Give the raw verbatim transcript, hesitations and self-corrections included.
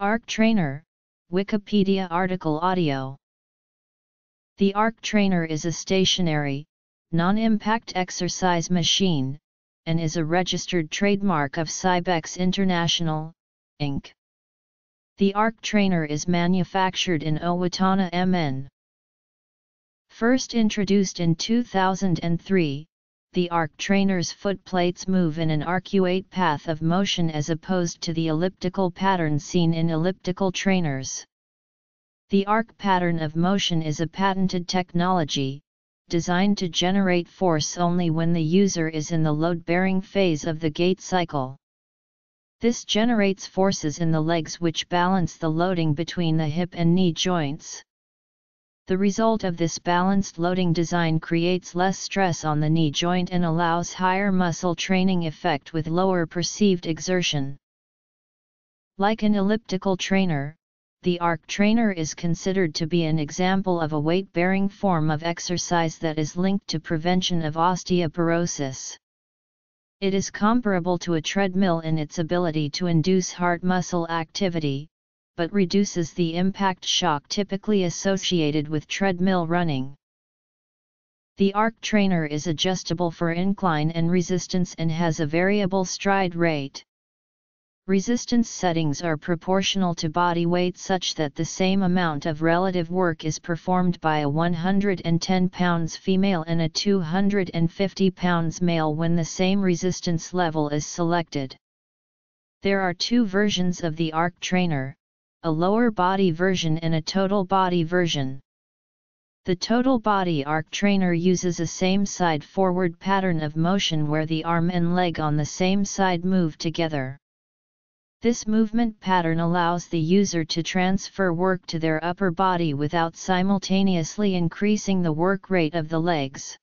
Arc Trainer, Wikipedia article audio. The Arc Trainer is a stationary, non-impact exercise machine, and is a registered trademark of Cybex International, Incorporated. The Arc Trainer is manufactured in Owatonna, M N. First introduced in two thousand three, the Arc Trainer's foot plates move in an arcuate path of motion as opposed to the elliptical pattern seen in elliptical trainers. The arc pattern of motion is a patented technology, designed to generate force only when the user is in the load-bearing phase of the gait cycle. This generates forces in the legs which balance the loading between the hip and knee joints. The result of this balanced loading design creates less stress on the knee joint and allows higher muscle training effect with lower perceived exertion. Like an elliptical trainer, the Arc Trainer is considered to be an example of a weight-bearing form of exercise that is linked to prevention of osteoporosis. It is comparable to a treadmill in its ability to induce heart muscle activity, but reduces the impact shock typically associated with treadmill running. The Arc Trainer is adjustable for incline and resistance and has a variable stride rate. Resistance settings are proportional to body weight such that the same amount of relative work is performed by a one hundred ten pound female and a two hundred fifty pound male when the same resistance level is selected. There are two versions of the Arc Trainer, a lower body version and a total body version. The total body Arc Trainer uses a same side forward pattern of motion where the arm and leg on the same side move together. This movement pattern allows the user to transfer work to their upper body without simultaneously increasing the work rate of the legs.